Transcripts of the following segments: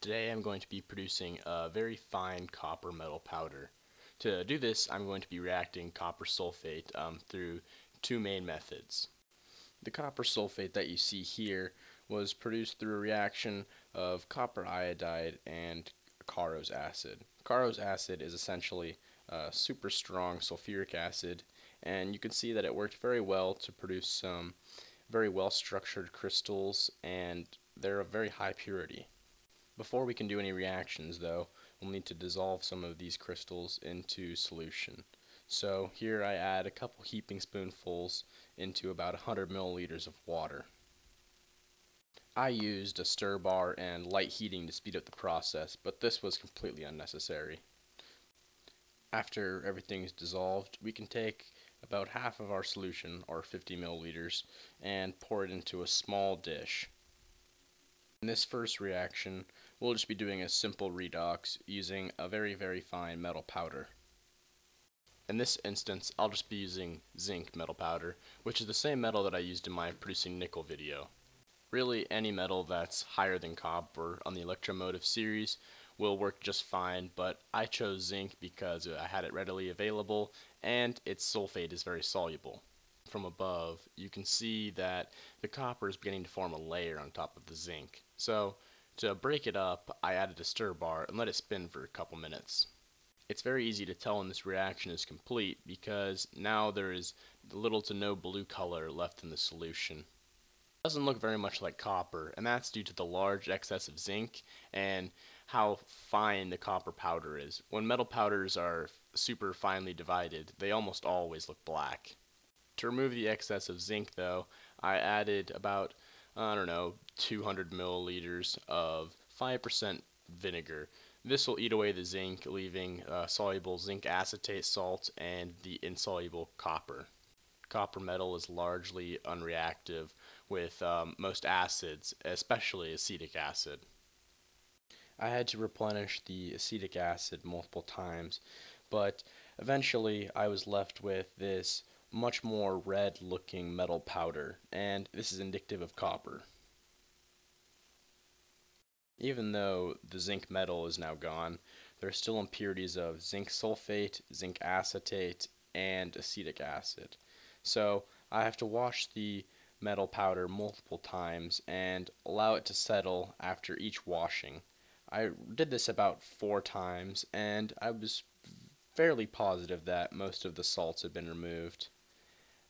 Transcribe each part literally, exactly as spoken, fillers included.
Today I'm going to be producing a very fine copper metal powder. To do this, I'm going to be reacting copper sulfate um, through two main methods. The copper sulfate that you see here was produced through a reaction of copper iodide and caro's acid. Caro's acid is essentially uh, super strong sulfuric acid, and you can see that it worked very well to produce some very well structured crystals, and they're of very high purity. Before we can do any reactions, though, we'll need to dissolve some of these crystals into solution. So here I add a couple heaping spoonfuls into about one hundred milliliters of water. I used a stir bar and light heating to speed up the process, but this was completely unnecessary. After everything is dissolved, we can take about half of our solution, or fifty milliliters, and pour it into a small dish. In this first reaction, we'll just be doing a simple redox using a very, very fine metal powder. In this instance, I'll just be using zinc metal powder, which is the same metal that I used in my producing nickel video. Really, any metal that's higher than copper on the electromotive series will work just fine, but I chose zinc because I had it readily available, and its sulfate is very soluble. From above, you can see that the copper is beginning to form a layer on top of the zinc. So to break it up, I added a stir bar and let it spin for a couple minutes. It's very easy to tell when this reaction is complete because now there is little to no blue color left in the solution. It doesn't look very much like copper, and that's due to the large excess of zinc and how fine the copper powder is. When metal powders are super finely divided, they almost always look black. To remove the excess of zinc, though, I added about, I don't know, two hundred milliliters of five percent vinegar. This will eat away the zinc, leaving uh, soluble zinc acetate salt and the insoluble copper. Copper metal is largely unreactive with um, most acids, especially acetic acid. I had to replenish the acetic acid multiple times, but eventually I was left with this much more red looking metal powder, and this is indicative of copper. Even though the zinc metal is now gone, there are still impurities of zinc sulfate, zinc acetate, and acetic acid. So I have to wash the metal powder multiple times and allow it to settle after each washing. I did this about four times, and I was fairly positive that most of the salts had been removed.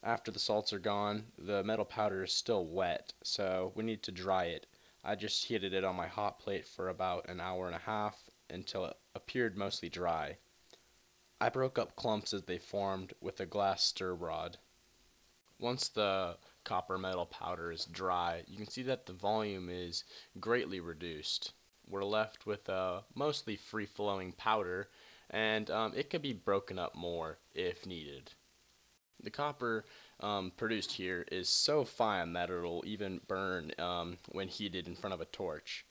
After the salts are gone, the metal powder is still wet, so we need to dry it. I just heated it on my hot plate for about an hour and a half until it appeared mostly dry. I broke up clumps as they formed with a glass stir rod. Once the copper metal powder is dry, you can see that the volume is greatly reduced. We're left with a mostly free-flowing powder, and um, it can be broken up more if needed. The copper um, produced here is so fine that it'll even burn um, when heated in front of a torch.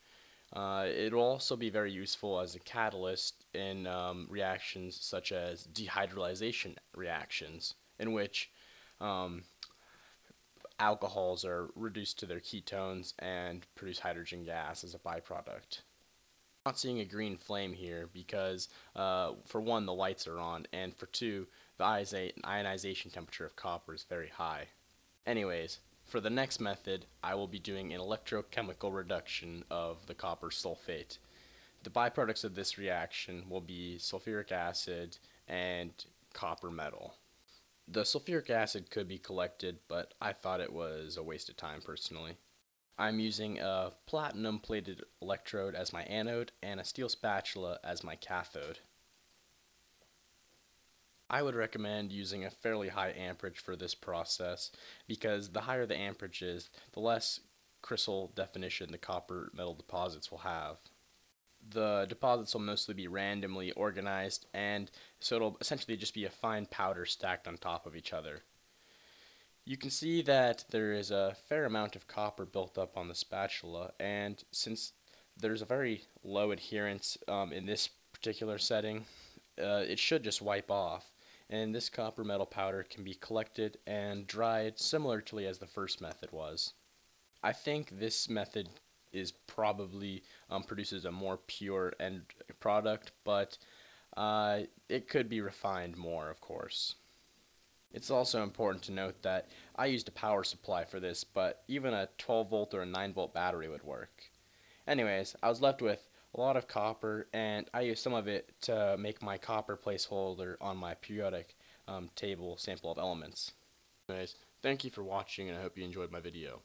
Uh, it'll also be very useful as a catalyst in um, reactions such as dehydrolyzation reactions, in which um, alcohols are reduced to their ketones and produce hydrogen gas as a byproduct. I'm not seeing a green flame here because uh, for one, the lights are on, and for two, the ionization temperature of copper is very high. Anyways, for the next method, I will be doing an electrochemical reduction of the copper sulfate. The byproducts of this reaction will be sulfuric acid and copper metal. The sulfuric acid could be collected, but I thought it was a waste of time personally. I'm using a platinum-plated electrode as my anode and a steel spatula as my cathode. I would recommend using a fairly high amperage for this process because the higher the amperage is, the less crystal definition the copper metal deposits will have. The deposits will mostly be randomly organized, and so it'll essentially just be a fine powder stacked on top of each other. You can see that there is a fair amount of copper built up on the spatula, and since there's a very low adherence um, in this particular setting, uh, it should just wipe off, and this copper metal powder can be collected and dried similarly as the first method was. I think this method is probably um, produces a more pure end product, but uh, it could be refined more, of course. It's also important to note that I used a power supply for this, but even a twelve volt or a nine volt battery would work. Anyways, I was left with a lot of copper, and I used some of it to make my copper placeholder on my periodic um, table sample of elements. Anyways, thank you for watching, and I hope you enjoyed my video.